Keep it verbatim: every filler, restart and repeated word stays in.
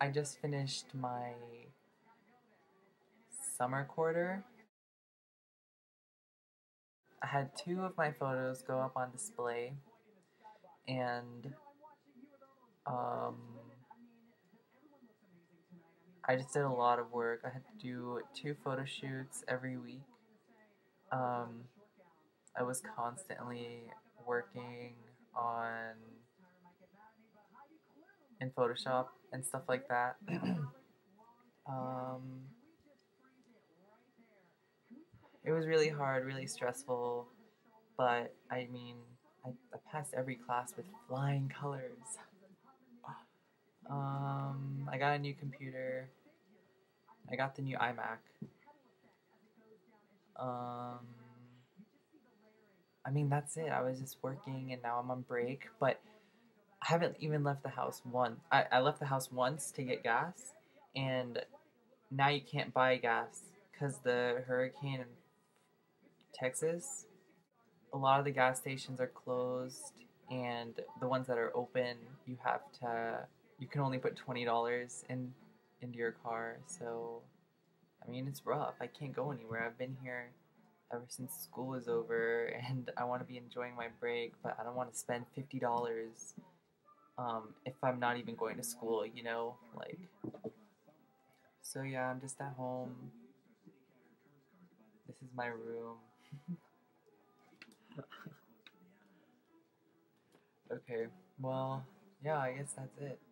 I just finished my summer quarter. I had two of my photos go up on display, and um, I just did a lot of work. I had to do two photo shoots every week. Um, I was constantly working on in Photoshop and stuff like that. um, It was really hard, really stressful, but I mean, I, I passed every class with flying colors. um, I got a new computer. I got the new iMac. Um, I mean, that's it. I was just working, and now I'm on break, but I haven't even left the house once. I, I left the house once to get gas, and now you can't buy gas because the hurricane and Texas, a lot of the gas stations are closed, and the ones that are open, you have to, you can only put twenty dollars in into your car. So, I mean, it's rough. I can't go anywhere. I've been here ever since school is over, and I want to be enjoying my break, but I don't want to spend fifty dollars um, if I'm not even going to school, you know, like, so yeah, I'm just at home. This is my room. Okay, well, yeah, I guess that's it.